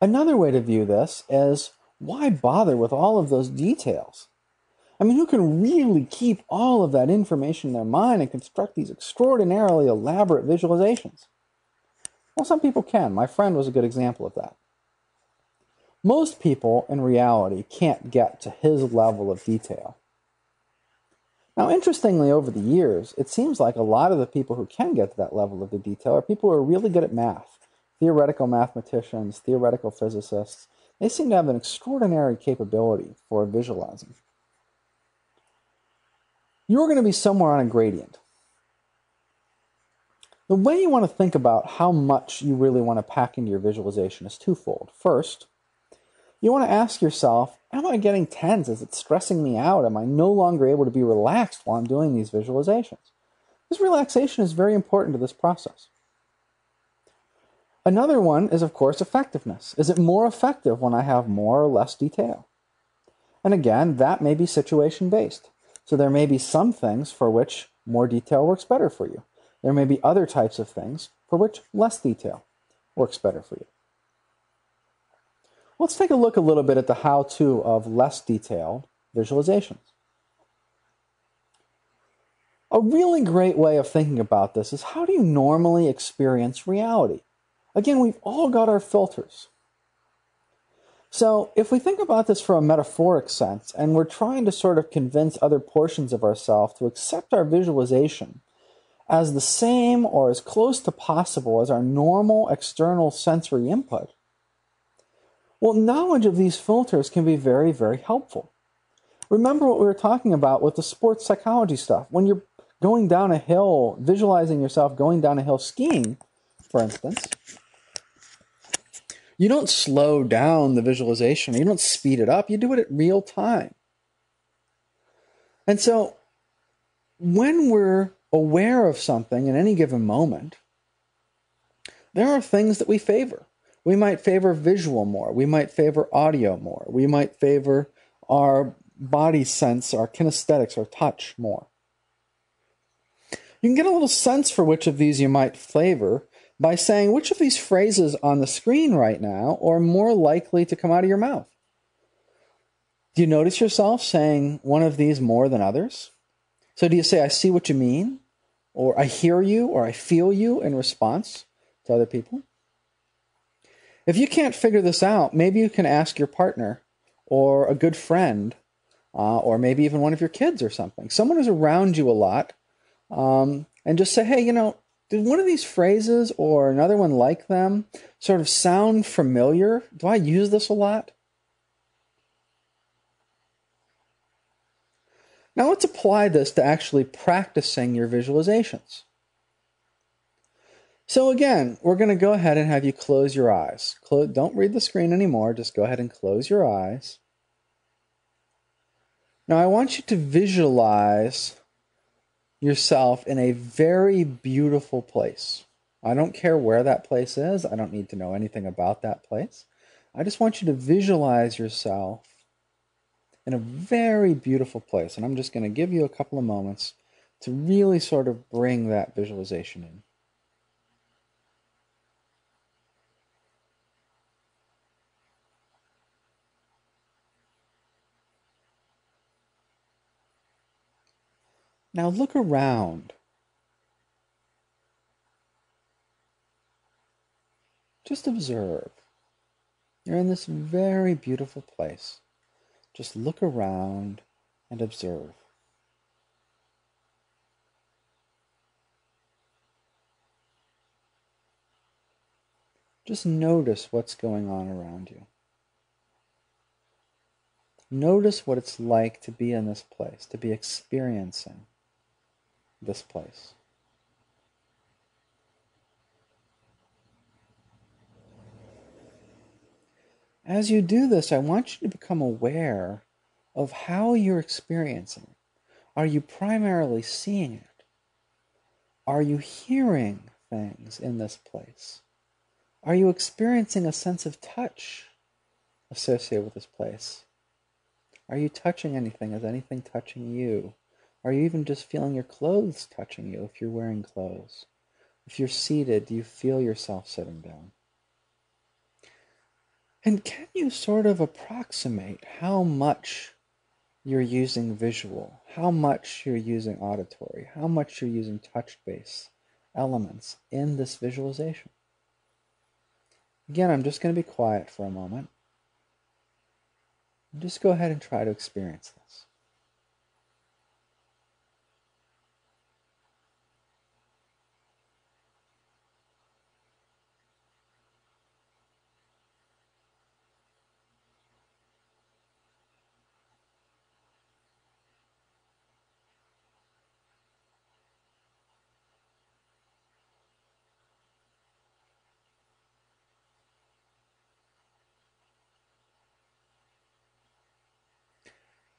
Another way to view this is, why bother with all of those details? I mean, who can really keep all of that information in their mind and construct these extraordinarily elaborate visualizations? Well, some people can. My friend was a good example of that. Most people, in reality, can't get to his level of detail. Now, interestingly, over the years, it seems like a lot of the people who can get to that level of the detail are people who are really good at math. Theoretical mathematicians, theoretical physicists, they seem to have an extraordinary capability for visualizing. You're going to be somewhere on a gradient. The way you want to think about how much you really want to pack into your visualization is twofold. First, you want to ask yourself, am I getting tense? Is it stressing me out? Am I no longer able to be relaxed while I'm doing these visualizations? This relaxation is very important to this process. Another one is, of course, effectiveness. Is it more effective when I have more or less detail? And again, that may be situation-based. So there may be some things for which more detail works better for you. There may be other types of things for which less detail works better for you. Let's take a look a little bit at the how-to of less detailed visualizations. A really great way of thinking about this is, how do you normally experience reality? Again, we've all got our filters. So if we think about this from a metaphoric sense, and we're trying to sort of convince other portions of ourselves to accept our visualization as the same or as close to possible as our normal external sensory input, well, knowledge of these filters can be very, very helpful. Remember what we were talking about with the sports psychology stuff. When you're going down a hill, visualizing yourself going down a hill skiing, for instance, you don't slow down the visualization. You don't speed it up. You do it at real time. And so when we're aware of something in any given moment, there are things that we favor. We might favor visual more. We might favor audio more. We might favor our body sense, our kinesthetics, our touch more. You can get a little sense for which of these you might favor by saying which of these phrases on the screen right now are more likely to come out of your mouth. Do you notice yourself saying one of these more than others? So do you say, I see what you mean, or I hear you, or I feel you in response to other people? If you can't figure this out, maybe you can ask your partner or a good friend or maybe even one of your kids or something. Someone who's around you a lot and just say, hey, you know, did one of these phrases or another one like them sort of sound familiar? Do I use this a lot? Now let's apply this to actually practicing your visualizations. So again, we're going to go ahead and have you close your eyes. Don't read the screen anymore. Just go ahead and close your eyes. Now I want you to visualize yourself in a very beautiful place. I don't care where that place is. I don't need to know anything about that place. I just want you to visualize yourself in a very beautiful place. And I'm just going to give you a couple of moments to really sort of bring that visualization in. Now look around. Just observe. You're in this very beautiful place. Just look around and observe. Just notice what's going on around you. Notice what it's like to be in this place, to be experiencing this place. As you do this, I want you to become aware of how you're experiencing it. Are you primarily seeing it? Are you hearing things in this place? Are you experiencing a sense of touch associated with this place? Are you touching anything? Is anything touching you? Are you even just feeling your clothes touching you if you're wearing clothes? If you're seated, do you feel yourself sitting down? And can you sort of approximate how much you're using visual, how much you're using auditory, how much you're using touch-based elements in this visualization? Again, I'm just going to be quiet for a moment. Just go ahead and try to experience this.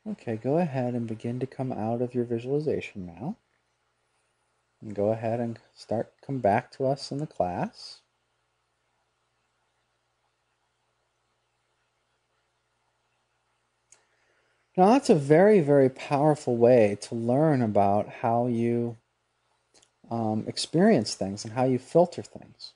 Okay, go ahead and begin to come out of your visualization now. And go ahead and come back to us in the class. Now that's a very, very powerful way to learn about how you experience things and how you filter things.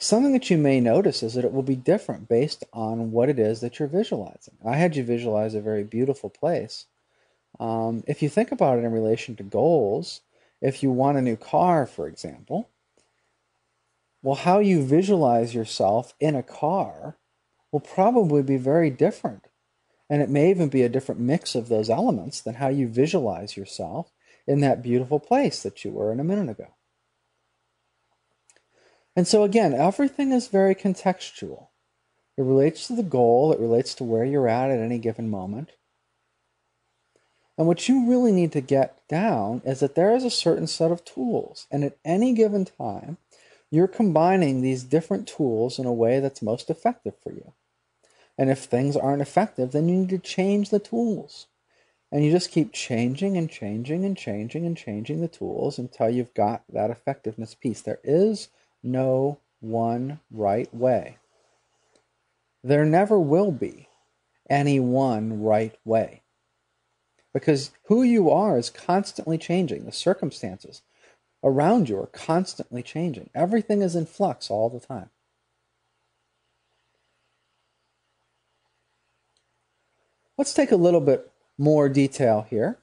Something that you may notice is that it will be different based on what it is that you're visualizing. I had you visualize a very beautiful place. If you think about it in relation to goals, if you want a new car, for example, well, how you visualize yourself in a car will probably be very different. And it may even be a different mix of those elements than how you visualize yourself in that beautiful place that you were in a minute ago. And so again, everything is very contextual. It relates to the goal, it relates to where you're at any given moment. And what you really need to get down is that there is a certain set of tools, and at any given time, you're combining these different tools in a way that's most effective for you. And if things aren't effective, then you need to change the tools. And you just keep changing and changing and changing and changing the tools until you've got that effectiveness piece. There is no one right way. There never will be any one right way, because who you are is constantly changing. The circumstances around you are constantly changing. Everything is in flux all the time. Let's take a little bit more detail here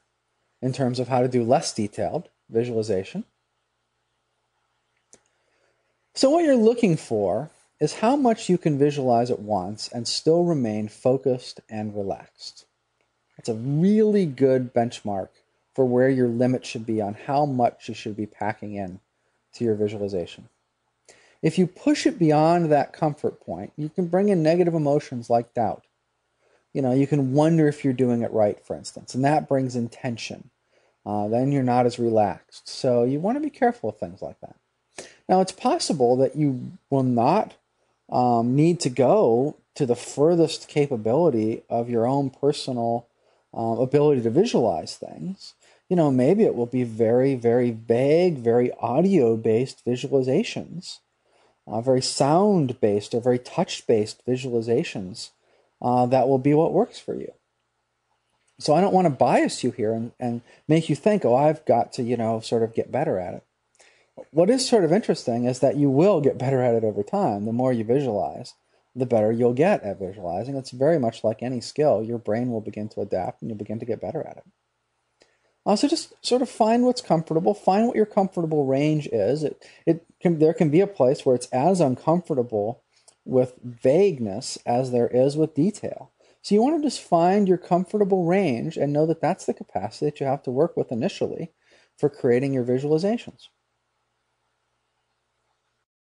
in terms of how to do less detailed visualization. So what you're looking for is how much you can visualize at once and still remain focused and relaxed. That's a really good benchmark for where your limit should be on how much you should be packing in to your visualization. If you push it beyond that comfort point, you can bring in negative emotions like doubt. You know, you can wonder if you're doing it right, for instance, and that brings in tension. Then you're not as relaxed. So you want to be careful of things like that. Now, it's possible that you will not need to go to the furthest capability of your own personal ability to visualize things. You know, maybe it will be very, very vague, very audio-based visualizations, very sound-based or very touch-based visualizations that will be what works for you. So I don't want to bias you here and make you think, oh, I've got to, you know, sort of get better at it. What is sort of interesting is that you will get better at it over time. The more you visualize, the better you'll get at visualizing. It's very much like any skill. Your brain will begin to adapt and you'll begin to get better at it. Also, just sort of find what's comfortable. Find what your comfortable range is. There can be a place where it's as uncomfortable with vagueness as there is with detail. So you want to just find your comfortable range and know that that's the capacity that you have to work with initially for creating your visualizations.